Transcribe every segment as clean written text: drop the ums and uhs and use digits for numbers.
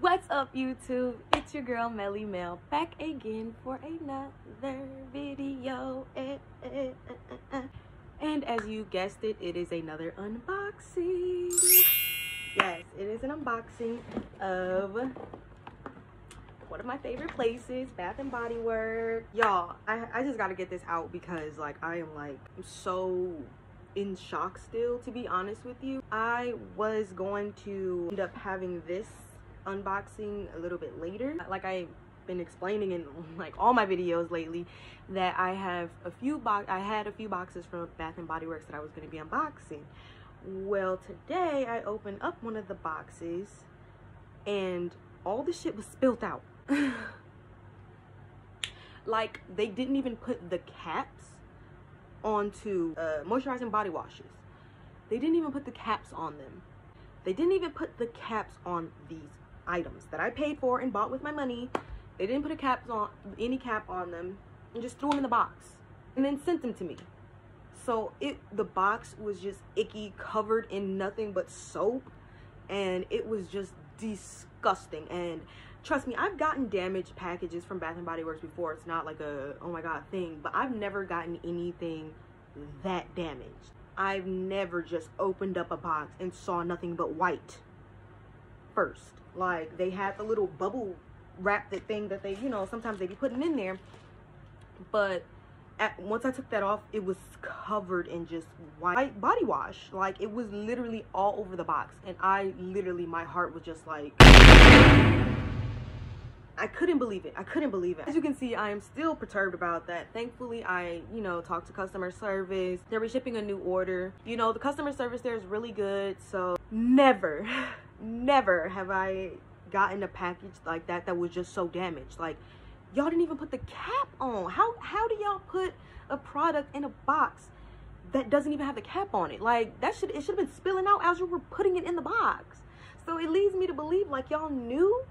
What's up YouTube, it's your girl Melly Mel back again for another video, and as you guessed it, it is another unboxing. Yes, it is an unboxing of one of my favorite places, Bath and Body Works. Y'all, I just gotta get this out because I'm so in shock still, to be honest with you. I was going to end up having this unboxing a little bit later. Like I've been explaining in all my videos lately, that I have a few boxes from Bath and Body Works that I was going to be unboxing. Well, today I opened up one of the boxes and all the shit was spilled out. Like, they didn't even put the caps onto moisturizing body washes. They didn't even put the caps on them. They didn't even put the caps on these items that I paid for and bought with my money. They didn't put a cap on, any cap on them, and just threw them in the box and then sent them to me. So the box was just icky, covered in nothing but soap, and it was just disgusting. And trust me, I've gotten damaged packages from Bath and Body Works before. It's not like a, oh my God thing, but I've never gotten anything that damaged. I've never just opened up a box and saw nothing but white first. Like, they had the little bubble wrap thing that they, you know, sometimes they be putting in there. But once I took that off, it was covered in just white body wash. Like, it was literally all over the box. And I literally, my heart was just like... I couldn't believe it. I couldn't believe it. As you can see, I am still perturbed about that. Thankfully, I, you know, talked to customer service. They're reshipping a new order. You know, the customer service there is really good. So never, never have I gotten a package like that that was just so damaged. Like, y'all didn't even put the cap on. How do y'all put a product in a box that doesn't even have the cap on it? Like, that should, it should have been spilling out as you were putting it in the box. So it leads me to believe, like, y'all knew.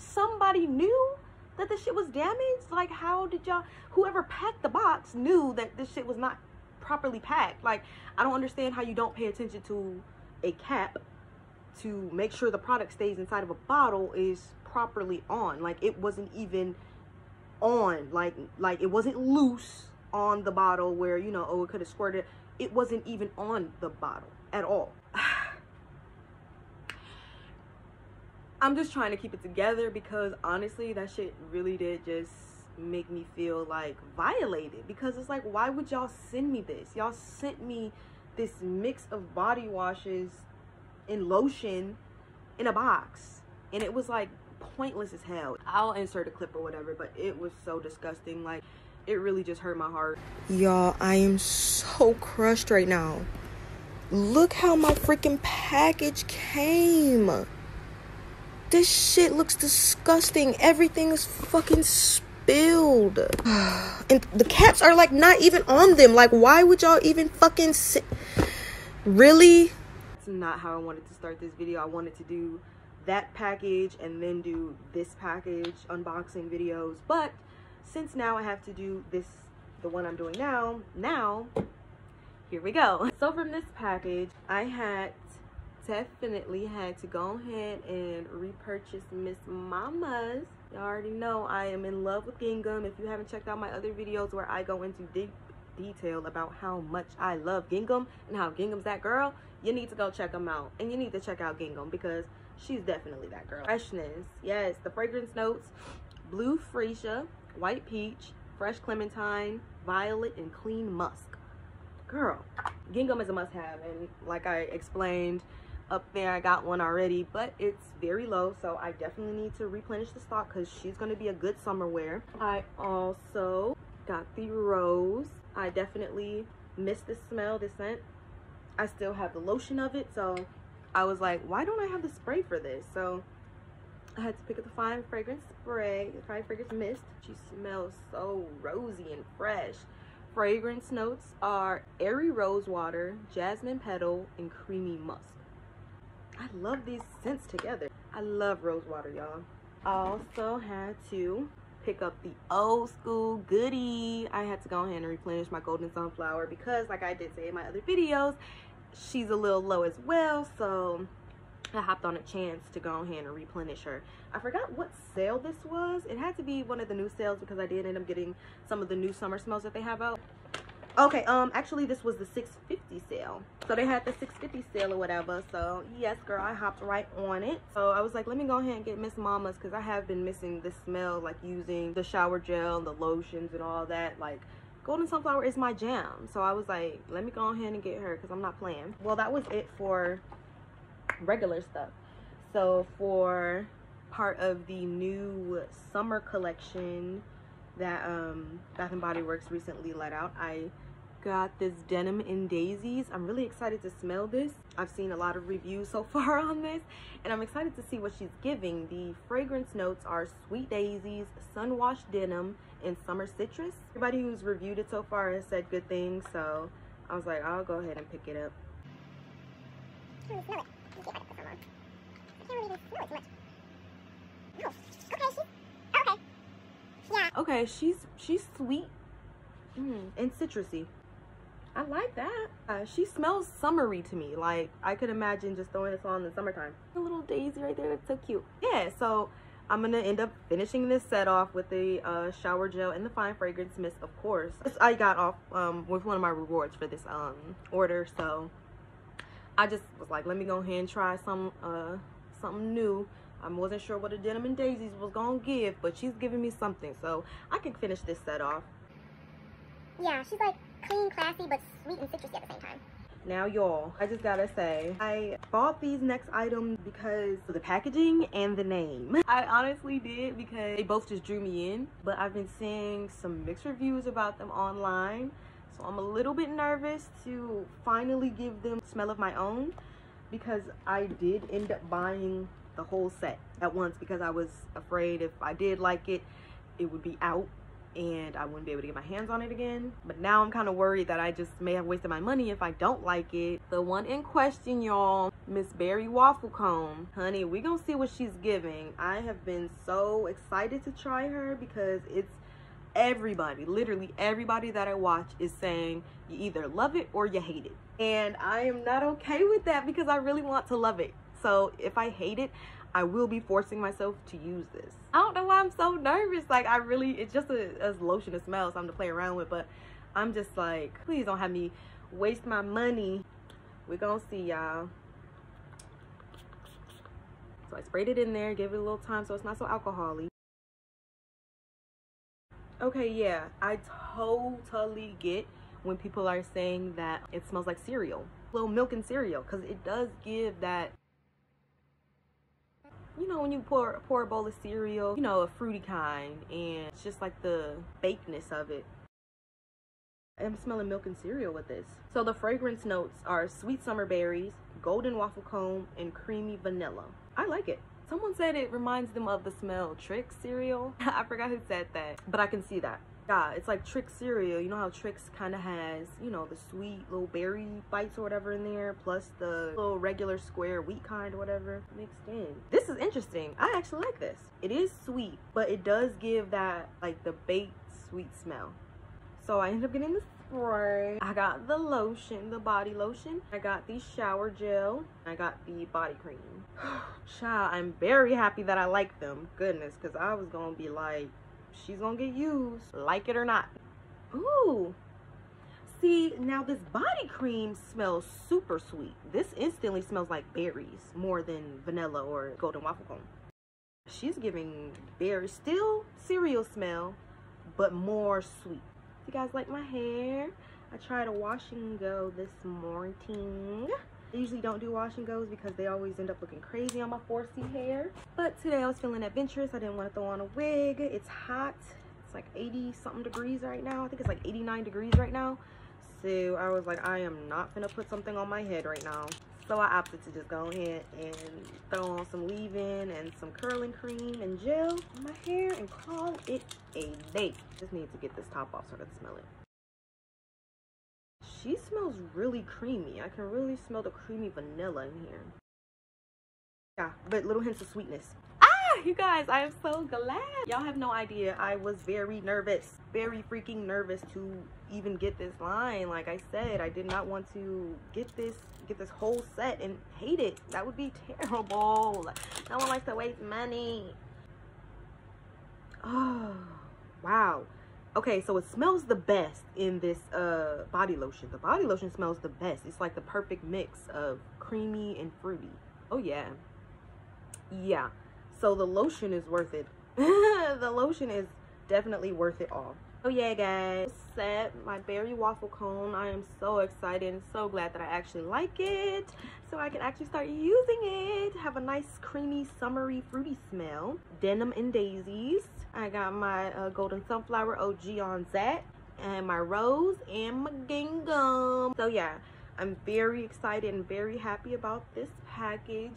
Somebody knew that the shit was damaged. Like, how did y'all, whoever packed the box knew that this shit was not properly packed. Like, I don't understand how you don't pay attention to a cap to make sure the product stays inside of a bottle is properly on. Like, it wasn't even on, like it wasn't loose on the bottle where, you know, oh, it could have squirted. It wasn't even on the bottle at all. I'm just trying to keep it together because honestly, that shit really did just make me feel like violated, because it's like, why would y'all send me this? Y'all sent me this mix of body washes and lotion in a box, and it was like pointless as hell. I'll insert a clip or whatever, but it was so disgusting. Like, it really just hurt my heart. Y'all, I am so crushed right now. Look how my freaking package came. This shit looks disgusting. Everything is fucking spilled. And the caps are like not even on them. Like, why would y'all even fucking really? That's not how I wanted to start this video. I wanted to do that package and then do this package unboxing videos. But since now I have to do this, the one I'm doing now, here we go. So from this package, I had definitely had to go ahead and repurchase Miss Mama's. You already know I am in love with Gingham. If you haven't checked out my other videos where I go into deep detail about how much I love Gingham and how Gingham's that girl, you need to go check them out. And you need to check out Gingham because she's definitely that girl. Freshness, yes, the fragrance notes, blue freesia, white peach, fresh clementine, violet, and clean musk. Girl, Gingham is a must-have, and like I explained up there, I got one already, but it's very low, so I definitely need to replenish the stock because she's going to be a good summer wear. I also got the rose. I definitely miss the smell, the scent. I still have the lotion of it, so I was like, why don't I have the spray for this? So I had to pick up the fine fragrance spray, the fine fragrance mist. She smells so rosy and fresh. Fragrance notes are airy rose water, jasmine petal, and creamy musk. I love these scents together. I love rose water, y'all. I also had to pick up the old school goodie. I had to go ahead and replenish my Golden Sunflower because, like I did say in my other videos, she's a little low as well. So I hopped on a chance to go ahead and replenish her. I forgot what sale this was. It had to be one of the new sales because I did end up getting some of the new summer smells that they have out. Okay, actually this was the $6.50 sale. So they had the $6.50 sale or whatever. So yes, girl, I hopped right on it. So I was like, let me go ahead and get Miss Mama's because I have been missing this smell, like using the shower gel, the lotions and all that. Like Golden Sunflower is my jam. So I was like, let me go ahead and get her because I'm not playing. Well, that was it for regular stuff. So for part of the new summer collection that Bath and Body Works recently let out, I got this Denim and Daisies. I'm really excited to smell this. I've seen a lot of reviews so far on this, and I'm excited to see what she's giving. The fragrance notes are sweet daisies, sun-washed denim, and summer citrus. Everybody who's reviewed it so far has said good things, so I was like, I'll go ahead and pick it up. I can't even smell it. Let me see if I can put some on. I can't really even smell it too much. No. Okay, okay. Yeah. Okay, she's sweet and citrusy. I like that. She smells summery to me. Like, I could imagine just throwing this on in the summertime. A little daisy right there, that's so cute. Yeah, so I'm gonna end up finishing this set off with the shower gel and the fine fragrance mist, of course. I got off with one of my rewards for this order, so I just was like, let me go ahead and try some something new. I wasn't sure what a Denim and Daisies was gonna give, but she's giving me something, so I can finish this set off. Yeah, she's like clean, classy, but sweet and citrusy at the same time. Now, y'all, I just gotta say, I bought these next items because of the packaging and the name. I honestly did because they both just drew me in, but I've been seeing some mixed reviews about them online, so I'm a little bit nervous to finally give them a smell of my own because I did end up buying the whole set at once because I was afraid if I did like it, it would be out and I wouldn't be able to get my hands on it again. But now I'm kind of worried that I just may have wasted my money if I don't like it. The one in question, y'all, Miss Berry Waffle Comb. Honey, we gonna see what she's giving. I have been so excited to try her because it's everybody, literally everybody that I watch is saying you either love it or you hate it. And I am not okay with that because I really want to love it. So if I hate it, I will be forcing myself to use this. I don't know why I'm so nervous. Like, I really, it's just a lotion to smell, something to play around with, but I'm just like, please don't have me waste my money. We're gonna see, y'all. So I sprayed it in there, gave it a little time so it's not so alcohol-y. Okay, yeah, I totally get when people are saying that it smells like cereal, a little milk and cereal, because it does give that, you know, when you pour a bowl of cereal, you know, a fruity kind, and it's just like the bakeness of it. I'm smelling milk and cereal with this. So the fragrance notes are sweet summer berries, golden waffle comb, and creamy vanilla. I like it. Someone said it reminds them of the smell Trix cereal. I forgot who said that, but I can see that. Yeah, it's like Trix cereal. You know how Trix kind of has, you know, the sweet little berry bites or whatever in there, plus the little regular square wheat kind or whatever mixed in. This is interesting. I actually like this. It is sweet, but it does give that, like, the baked sweet smell. So I ended up getting the spray. I got the lotion, the body lotion. I got the shower gel. I got the body cream. Child, I'm very happy that I like them. Goodness, because I was going to be like, she's gonna get used, like it or not. Ooh, see, now this body cream smells super sweet. This instantly smells like berries more than vanilla or golden waffle cone. She's giving berries, still cereal smell, but more sweet. You guys like my hair? I tried a wash and go this morning. I usually don't do wash and goes because they always end up looking crazy on my 4C hair. But today I was feeling adventurous. I didn't want to throw on a wig. It's hot. It's like 80 something degrees right now. I think it's like 89 degrees right now. So I was like, I am not gonna put something on my head right now. So I opted to just go ahead and throw on some leave-in and some curling cream and gel on my hair and call it a day. Just need to get this top off so I can smell it. She smells really creamy. I can really smell the creamy vanilla in here. Yeah, but little hints of sweetness. Ah! You guys, I am so glad. Y'all have no idea. I was very nervous, very freaking nervous to even get this line. Like I said, I did not want to get this whole set and hate it. That would be terrible. No one likes to waste money. Oh, wow. Okay, so it smells the best in this body lotion. The body lotion smells the best. It's like the perfect mix of creamy and fruity. Oh yeah. Yeah, so the lotion is worth it. The lotion is definitely worth it all. Oh yeah, guys, set my Berry Waffle Comb. I am so excited and so glad that I actually like it, so I can actually start using it. Have a nice creamy, summery, fruity smell. Denim and Daisies. I got my Golden Sunflower OG on that, and my Rose and my Gingham. So yeah, I'm very excited and very happy about this package.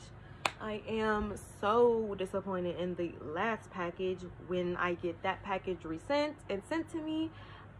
I am so disappointed in the last package. When I get that package resent and sent to me,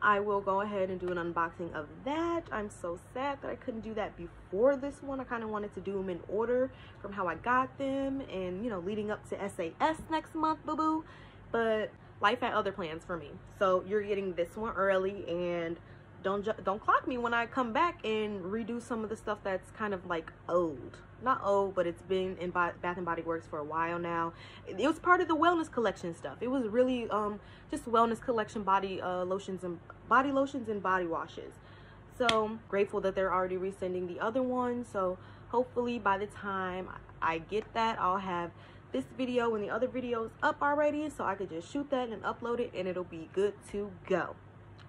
I will go ahead and do an unboxing of that. I'm so sad that I couldn't do that before this one. I kind of wanted to do them in order from how I got them and, you know, leading up to SAS next month, boo-boo. But life had other plans for me. So you're getting this one early, and don't clock me when I come back and redo some of the stuff that's kind of like old. Not old, but it's been in Bath and Body Works for a while now. It was part of the wellness collection stuff. It was really just wellness collection body lotions and body washes. So grateful that they're already resending the other one. So hopefully by the time I get that, I'll have this video and the other videos up already, so I could just shoot that and upload it, and it'll be good to go.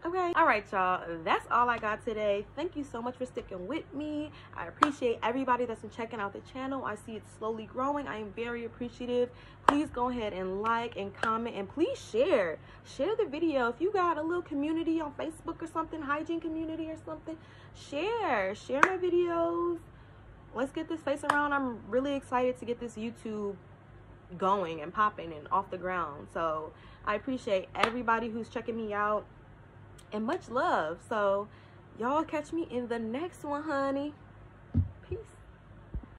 Okay, all right, y'all, that's all I got today. Thank you so much for sticking with me. I appreciate everybody that's been checking out the channel. I see it's slowly growing. I am very appreciative. Please go ahead and like and comment, and please share the video. If you got a little community on Facebook or something, hygiene community or something, share my videos. Let's get this face around. I'm really excited to get this YouTube going and popping and off the ground. So I appreciate everybody who's checking me out. And much love. So y'all catch me in the next one, honey.